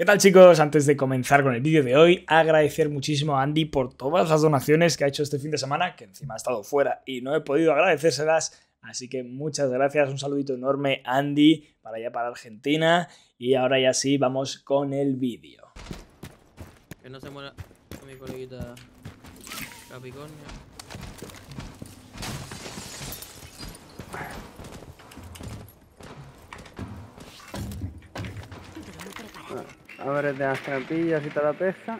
¿Qué tal, chicos? Antes de comenzar con el vídeo de hoy, agradecer muchísimo a Andy por todas las donaciones que ha hecho este fin de semana, que encima ha estado fuera y no he podido agradecérselas, así que muchas gracias, un saludito enorme, Andy, para allá para Argentina. Y ahora ya sí, vamos con el vídeo. Que no se muera mi coleguita Capricornio. Ábrete las trampillas y te la pesca.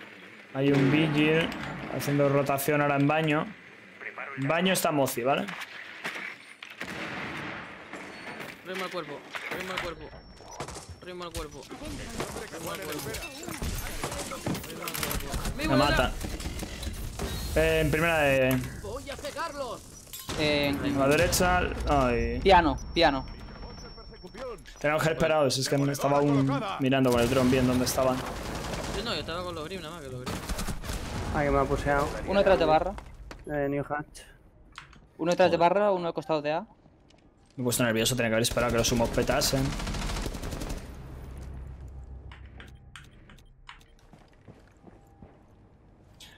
Hay un Vigil haciendo rotación ahora en baño. En baño está Mozzi, ¿vale? Rema al cuerpo, rema al cuerpo. Rema al cuerpo. Me mata. En primera de... Voy a pegarlos. En la derecha... Ay. Piano, piano. Tenemos que esperaros, es que me estaba aún mirando con el dron bien dónde estaban. Yo no, yo estaba con los grim, nada más que los grim. Ah, que me ha puseado. Uno detrás de barra. New Hatch. Uno detrás de barra, uno al costado de A. Me he puesto nervioso, tenía que haber esperado que los humos petasen.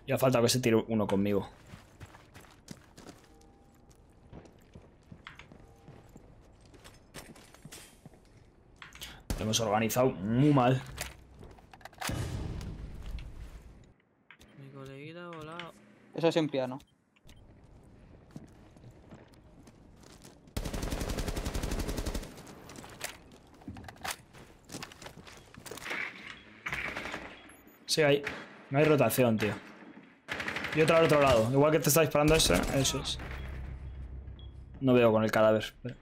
Ya ha faltado que se tire uno conmigo. Lo hemos organizado muy mal. Mi coleguita ha volado. Eso es en piano. Sí, hay. No hay rotación, tío. Y otra al otro lado. Igual que te está disparando eso, eso es. No veo con el cadáver. Pero...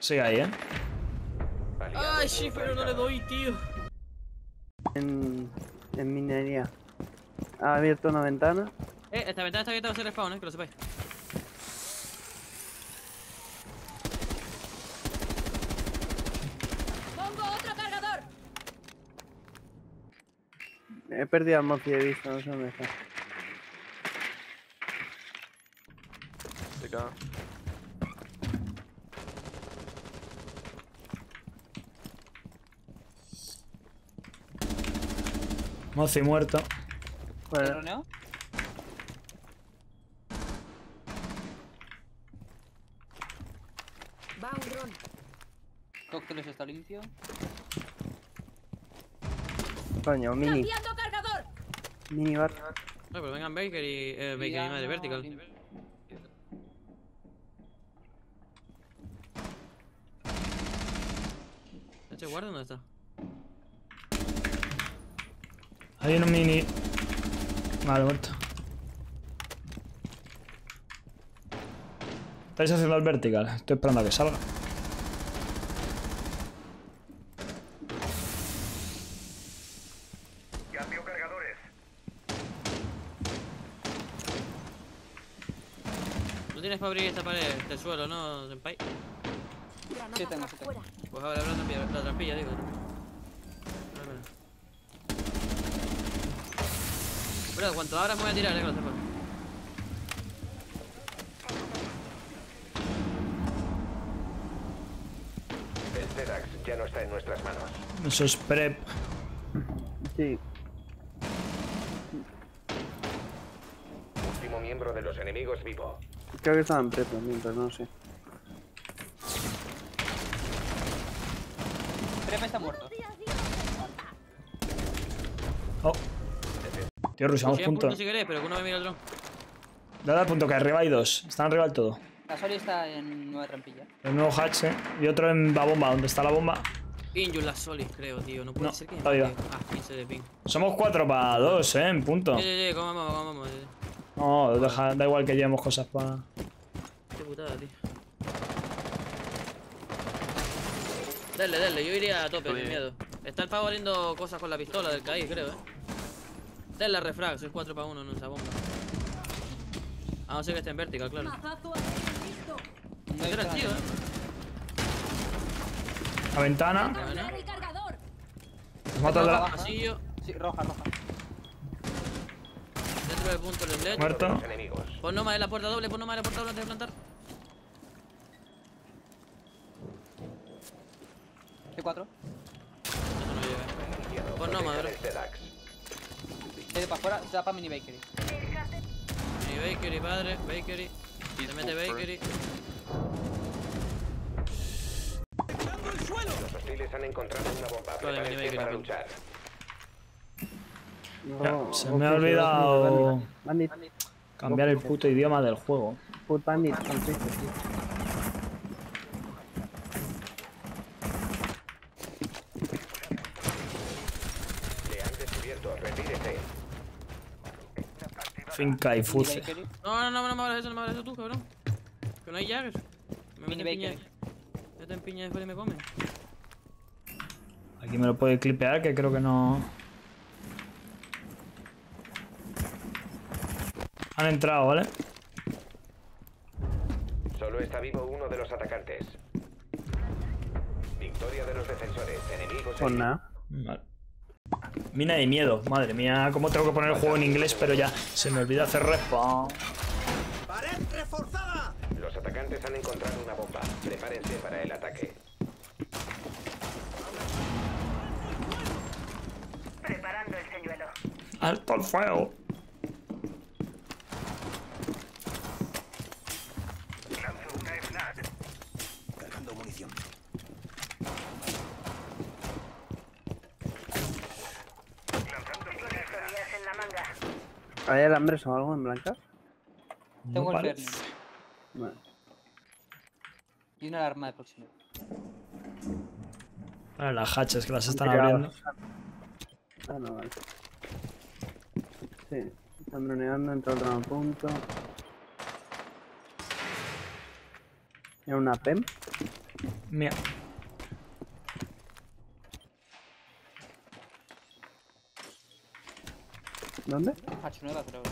sigue ahí, ¿eh? Ay, sí, pero no le doy, tío. En minería. Ha abierto una ventana. Esta ventana está abierta para hacer spawn, que lo sepáis. Pongo otro cargador. He perdido al Mozzi de vista, no sé dónde está. Se caga. Mozzi muerto. Bueno. Va un dron. Cócteles está limpio. Coño, mini. Cargador. Mini bar. No, pero vengan Baker y Baker y madre vertical. ¿Este guarda o no está? Hay un mini. Vale, muerto. Estáis haciendo el vertical. Estoy esperando a que salga. Cambio cargadores. No tienes para abrir esta pared de suelo, ¿no, senpai? Sí, tengo, sí tengo. Pues abre la trampilla, digo. Pero cuanto abras me voy a tirar, que lo sepas. El Terax ya no está en nuestras manos. Eso es prep. Sí. Último miembro de los enemigos vivo. Creo que estaban prep mientras, no sé. Prep está muerto. Oh. Tío, rushamos punto. Si querés, pero que uno me mira el dron. Dale al punto, que arriba hay dos. Están arriba del todo. La Soli está en nueva trampilla. El nuevo hatch, y otro en la bomba, donde está la bomba. Pinjo la Soli, creo, tío. No puede ser que... está viva. Ah, 15 de ping. Somos 4 para 2, en punto. Sí, comamos. No, deja, da igual que llevemos cosas para... Qué putada, tío. Dale, yo iría a tope, sin miedo. Está el pavo abriendo cosas con la pistola del Caín, creo, Dale la refrag, sois 4 para 1 en esa bomba. Ah, no sé que esté en vertical, claro. No era el tío, La ventana. Nos mata la... pasillo. Sí, roja. Dentro del punto del LED. Muerto. Pon nomás en la puerta doble, antes de plantar. G4. Eso no llega. no, Amaru. Para afuera, se da para mini bakery. Mini bakery, padre, bakery. Se mete bakery. Los hostiles han encontrado una bomba. Vale, mini bakery. Luchar. No, se me ha olvidado cambiar el puto idioma del juego. Put bandit, perfecto, tío. Finca y fuce. No me hagas eso, no me hagas eso tú, cabrón. Que no hay llaves. Me meten piña. Me meten piña después y me comen. Aquí me lo puede clipear, que creo que no. Han entrado, ¿vale? Solo está vivo uno de los atacantes. Victoria de los defensores. Enemigos. Pues nada. Vale. Mina de miedo, madre mía, cómo tengo que poner el juego en inglés, pero ya se me olvida hacer respawn. ¡Pared reforzada! Los atacantes han encontrado una bomba. Prepárense para el ataque. Preparando el señuelo. ¡Alto el fuego! Cargando munición. ¿Hay alambres o algo en blancas? Tengo el Berlin. Vale. Y una alarma de proximidad. Bueno, las hachas que las están abriendo. Ah, no, vale. Sí, están droneando, entra otro punto. ¿Y una PEM? Mira. ¿Dónde? H nueva, creo.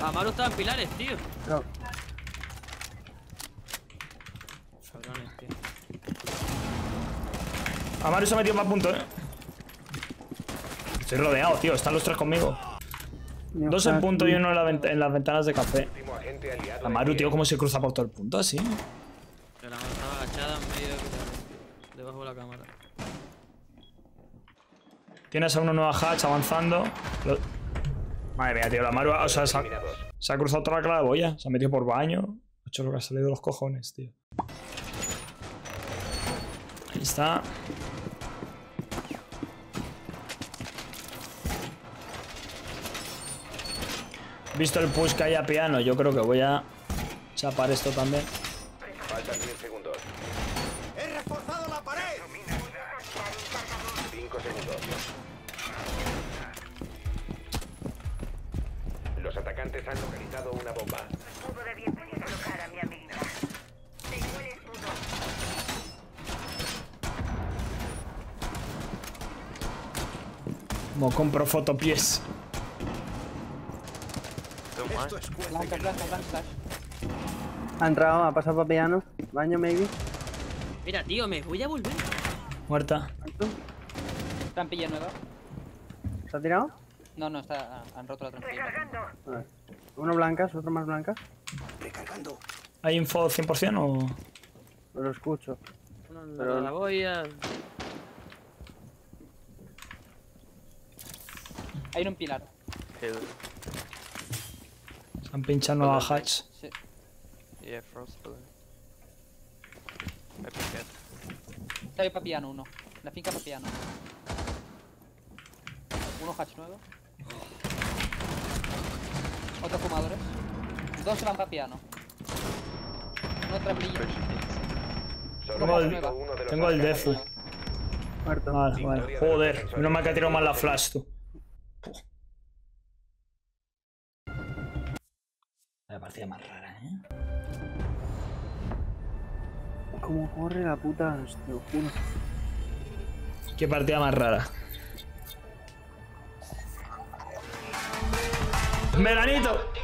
Amaru está en pilares, tío. No. Cabrones, tío. Amaru se ha metido más puntos, eh. Estoy rodeado, tío. Están los tres conmigo. Dios, dos en punto y uno en las ventanas de café. Amaru, tío, ¿cómo se cruza por todo el punto así? Pero la mano estaba agachada en medio debajo de la cámara. Tienes a una nueva hatch avanzando. Madre mía, tío, la Amaru, o sea, se ha cruzado toda la claraboya. Se ha metido por baño. Ha hecho lo que ha salido de los cojones, tío. Ahí está. Visto el push que hay a piano, yo creo que voy a chapar esto también. Faltan 10 segundos. ¡He reforzado la pared! 5 segundos. Los atacantes han localizado una bomba. Como compro fotopies. Ha entrado, ha pasado para piano. Baño, maybe. Mira, tío, me voy a volver. Muerta. ¿Trampilla nueva? ¿Se ha tirado? No, está, han roto la trampilla. A ver. Uno blancas, otro más blancas. Recargando. ¿Hay info 100% o...? Lo escucho. No, pero la voy a... Hay uno en pilar. Qué duro. Han pinchado nueva hatch. Sí. Yeah, Frost, pero... Me piqué. Está ahí para piano uno. La finca para piano. Uno hatch nuevo. Otros fumadores. Dos se van para piano. Uno trampillo. Tengo el defu. Muerto. Vale. Joder, menos mal que ha tirado mal la flash, tú. La partida más rara, ¿eh? Cómo corre la puta, te lo juro. ¿Qué partida más rara? ¡Melanito!